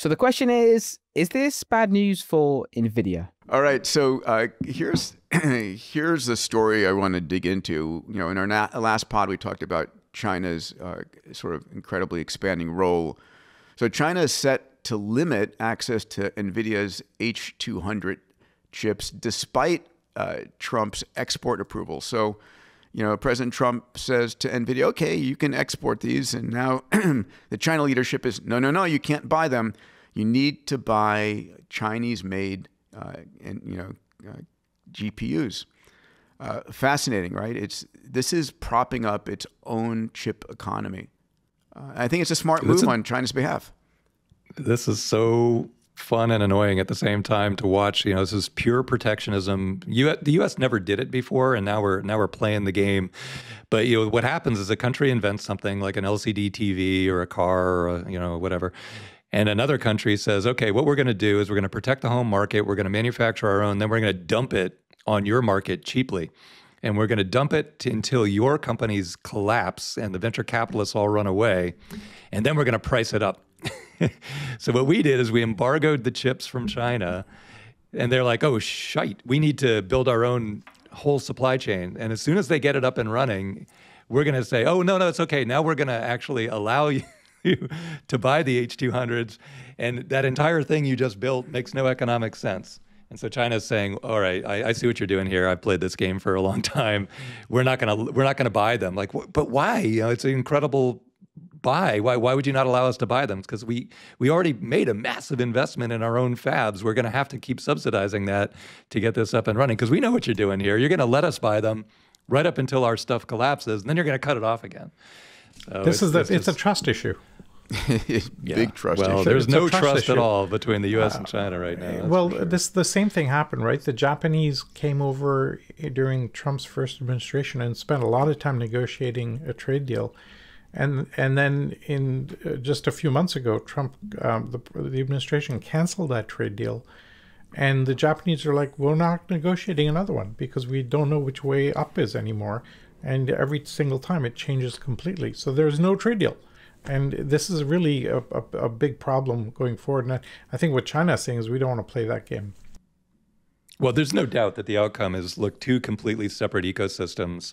So the question is this bad news for Nvidia? All right, so here's the story I want to dig into. You know, in our last pod, we talked about China's sort of incredibly expanding role. So China is set to limit access to Nvidia's H200 chips despite Trump's export approval. So, you know, President Trump says to Nvidia, okay, you can export these. And now the China leadership is, no, no, no, you can't buy them. You need to buy Chinese-made GPUs. Fascinating, right? This is propping up its own chip economy. I think it's a smart move on China's behalf. This is so fun and annoying at the same time to watch. You know, this is pure protectionism. The U.S. never did it before, and now we're playing the game. But you know what happens is a country invents something like an LCD TV or a car, or you know, whatever. And another country says, okay, what we're going to do is we're going to protect the home market, we're going to manufacture our own, then we're going to dump it on your market cheaply. And we're going to dump it until your companies collapse and the venture capitalists all run away. And then we're going to price it up. So what we did is we embargoed the chips from China. And they're like, oh, shite, we need to build our own whole supply chain. And as soon as they get it up and running, we're going to say, oh, no, no, it's okay. Now we're going to actually allow you to buy the H200s, and that entire thing you just built makes no economic sense. And so China's saying, all right, I see what you're doing here. I've played this game for a long time. We're not gonna buy them. Like, but why? You know, it's an incredible buy. Why would you not allow us to buy them? Because we already made a massive investment in our own fabs. We're gonna have to keep subsidizing that to get this up and running, because we know what you're doing here. You're gonna let us buy them right up until our stuff collapses, and then you're gonna cut it off again. So it's a trust issue. Yeah. Big trust issue. Well, there's no trust at all between the U.S. and China right now. That's well, sure. The same thing happened, right? The Japanese came over during Trump's first administration and spent a lot of time negotiating a trade deal. And then in just a few months ago, Trump, the administration canceled that trade deal. And the Japanese are like, we're not negotiating another one because we don't know which way up is anymore. And every single time it changes completely. So there's no trade deal. And this is really a big problem going forward. And I think what China is saying is we don't want to play that game. Well, there's no doubt that the outcome is, look, two completely separate ecosystems.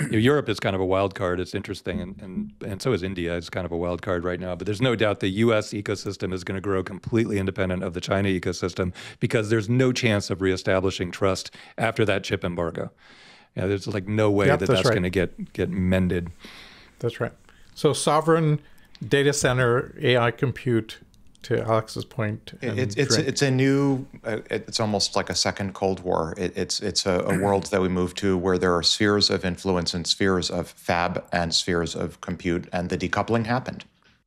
You know, Europe is kind of a wild card. It's interesting. And so is India. It's kind of a wild card right now. But there's no doubt the U.S. ecosystem is going to grow completely independent of the China ecosystem, because there's no chance of reestablishing trust after that chip embargo. Yeah, there's like no way that's right. Going to get mended. That's right. So sovereign data center AI compute, to Alex's point. It's a new. It's almost like a second Cold War. It's a world that we move to where there are spheres of influence and spheres of fab and spheres of compute, and the decoupling happened.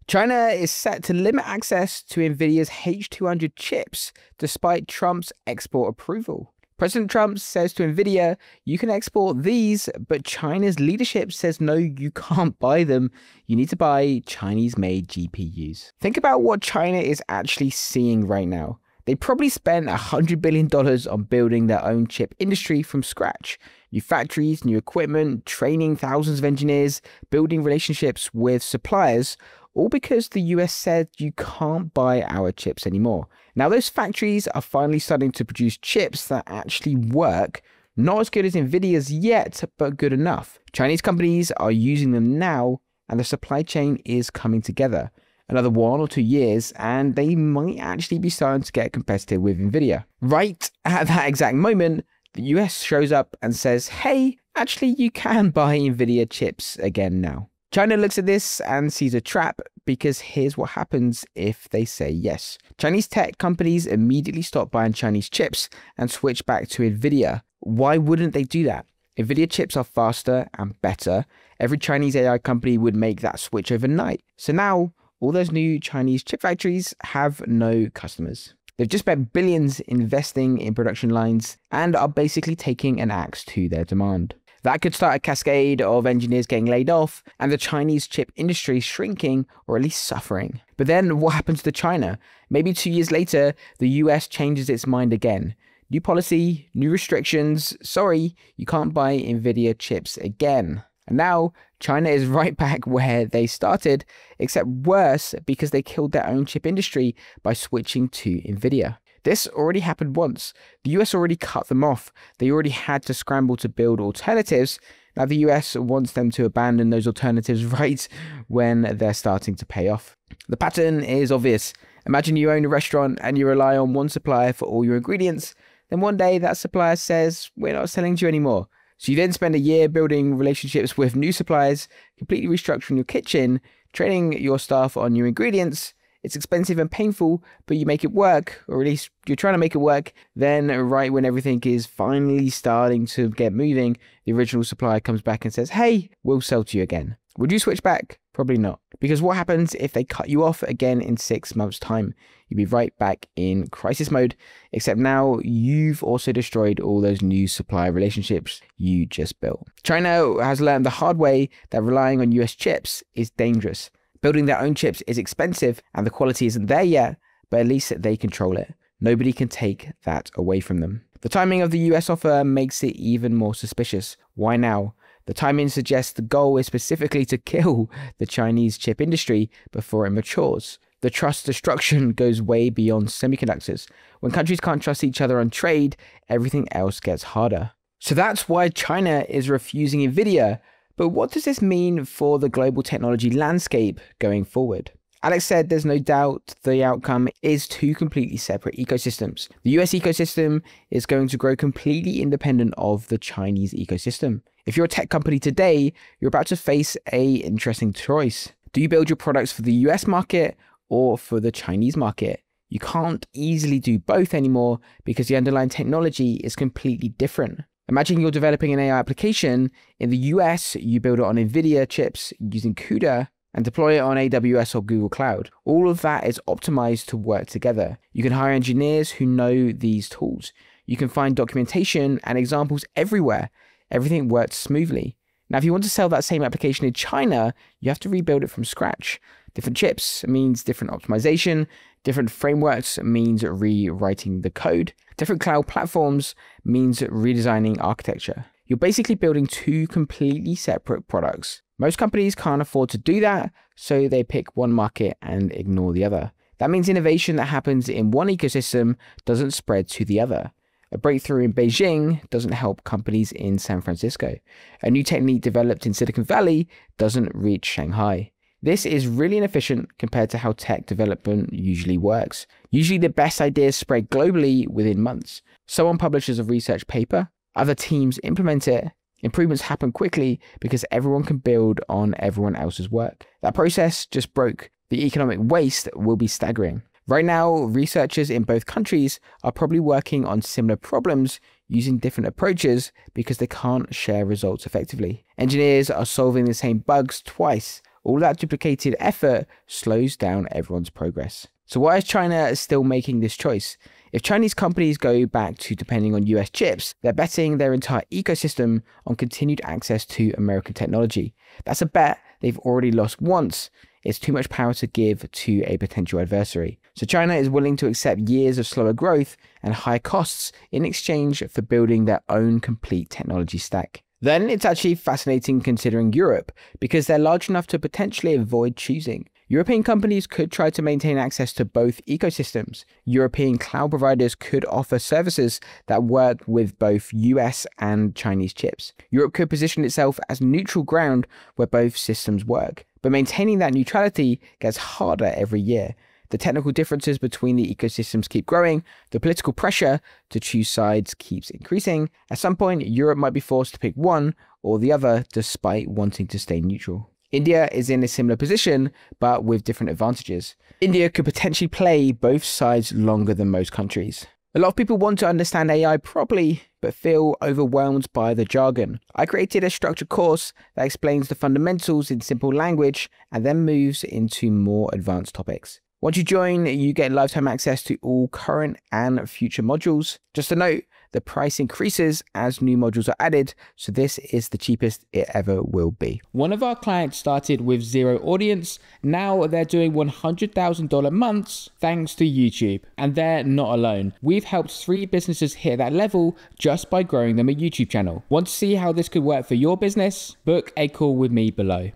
China is set to limit access to Nvidia's H200 chips despite Trump's export approval. President Trump says to Nvidia, you can export these, but China's leadership says, no, you can't buy them. You need to buy Chinese-made GPUs. Think about what China is actually seeing right now. They probably spent $100 billion on building their own chip industry from scratch. New factories, new equipment, training thousands of engineers, building relationships with suppliers, all because the US said you can't buy our chips anymore. Now those factories are finally starting to produce chips that actually work, not as good as Nvidia's yet, but good enough. Chinese companies are using them now, and the supply chain is coming together. Another 1 or 2 years, and they might actually be starting to get competitive with Nvidia. Right at that exact moment, the US shows up and says, hey, actually you can buy Nvidia chips again now. China looks at this and sees a trap, because here's what happens if they say yes. Chinese tech companies immediately stop buying Chinese chips and switch back to Nvidia. Why wouldn't they do that? Nvidia chips are faster and better. Every Chinese AI company would make that switch overnight. So now all those new Chinese chip factories have no customers. They've just spent billions investing in production lines and are basically taking an axe to their demand. That could start a cascade of engineers getting laid off and the Chinese chip industry shrinking, or at least suffering. But then what happens to China? Maybe 2 years later, the US changes its mind again. New policy, new restrictions. Sorry, you can't buy Nvidia chips again. And now China is right back where they started, except worse, because they killed their own chip industry by switching to Nvidia. This already happened once. The US already cut them off. They already had to scramble to build alternatives. Now the US wants them to abandon those alternatives right when they're starting to pay off. The pattern is obvious. Imagine you own a restaurant and you rely on one supplier for all your ingredients. Then one day that supplier says, "We're not selling to you anymore." So you then spend a year building relationships with new suppliers, completely restructuring your kitchen, training your staff on new ingredients. It's expensive and painful, but you make it work, or at least you're trying to make it work. Then right when everything is finally starting to get moving, the original supplier comes back and says, "Hey, we'll sell to you again." Would you switch back? Probably not. Because what happens if they cut you off again in 6 months' time? You'd be right back in crisis mode, except now you've also destroyed all those new supplier relationships you just built. China has learned the hard way that relying on US chips is dangerous. Building their own chips is expensive and the quality isn't there yet, but at least they control it. Nobody can take that away from them. The timing of the US offer makes it even more suspicious. Why now? The timing suggests the goal is specifically to kill the Chinese chip industry before it matures. The trust destruction goes way beyond semiconductors. When countries can't trust each other on trade, everything else gets harder. So that's why China is refusing Nvidia. But what does this mean for the global technology landscape going forward? Alex said there's no doubt the outcome is two completely separate ecosystems. The US ecosystem is going to grow completely independent of the Chinese ecosystem. If you're a tech company today, you're about to face an interesting choice. Do you build your products for the US market or for the Chinese market? You can't easily do both anymore because the underlying technology is completely different. Imagine you're developing an AI application. In the US, you build it on Nvidia chips using CUDA and deploy it on AWS or Google Cloud. All of that is optimized to work together. You can hire engineers who know these tools. You can find documentation and examples everywhere. Everything works smoothly. Now, if you want to sell that same application in China, you have to rebuild it from scratch. Different chips means different optimization. Different frameworks means rewriting the code. Different cloud platforms means redesigning architecture. You're basically building two completely separate products. Most companies can't afford to do that, so they pick one market and ignore the other. That means innovation that happens in one ecosystem doesn't spread to the other. A breakthrough in Beijing doesn't help companies in San Francisco. A new technique developed in Silicon Valley doesn't reach Shanghai. This is really inefficient compared to how tech development usually works. Usually the best ideas spread globally within months. Someone publishes a research paper, other teams implement it. Improvements happen quickly because everyone can build on everyone else's work. That process just broke. The economic waste will be staggering. Right now, researchers in both countries are probably working on similar problems using different approaches because they can't share results effectively. Engineers are solving the same bugs twice. All that duplicated effort slows down everyone's progress. So why is China still making this choice? If Chinese companies go back to depending on US chips, they're betting their entire ecosystem on continued access to American technology. That's a bet they've already lost once. It's too much power to give to a potential adversary. So China is willing to accept years of slower growth and high costs in exchange for building their own complete technology stack. Then it's actually fascinating considering Europe, because they're large enough to potentially avoid choosing. European companies could try to maintain access to both ecosystems. European cloud providers could offer services that work with both US and Chinese chips. Europe could position itself as neutral ground where both systems work. But maintaining that neutrality gets harder every year. The technical differences between the ecosystems keep growing, the political pressure to choose sides keeps increasing. At some point, Europe might be forced to pick one or the other despite wanting to stay neutral. India is in a similar position, but with different advantages. India could potentially play both sides longer than most countries. A lot of people want to understand AI properly, but feel overwhelmed by the jargon. I created a structured course that explains the fundamentals in simple language and then moves into more advanced topics. Once you join, you get lifetime access to all current and future modules. Just a note, The price increases as new modules are added, so this is the cheapest it ever will be. One of our clients started with zero audience. Now they're doing $100,000 months thanks to YouTube. And they're not alone. We've helped 3 businesses hit that level just by growing them a YouTube channel. Want to see how this could work for your business? Book a call with me below.